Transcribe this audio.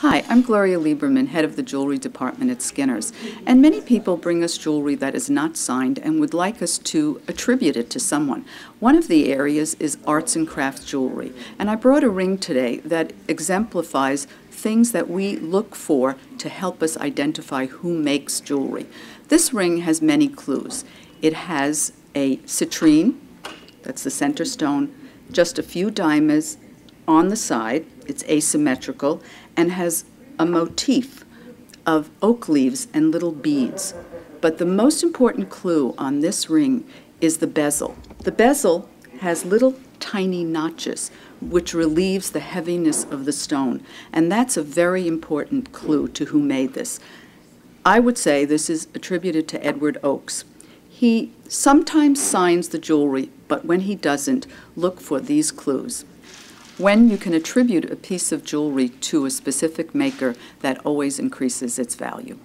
Hi, I'm Gloria Lieberman, head of the jewelry department at Skinner's, and many people bring us jewelry that is not signed and would like us to attribute it to someone. One of the areas is arts and crafts jewelry, and I brought a ring today that exemplifies things that we look for to help us identify who makes jewelry. This ring has many clues. It has a citrine, that's the center stone, just a few diamonds on the side, it's asymmetrical, and has a motif of oak leaves and little beads. But the most important clue on this ring is the bezel. The bezel has little tiny notches, which relieves the heaviness of the stone, and that's a very important clue to who made this. I would say this is attributed to Edward Oakes. He sometimes signs the jewelry, but when he doesn't, look for these clues. When you can attribute a piece of jewelry to a specific maker, that always increases its value.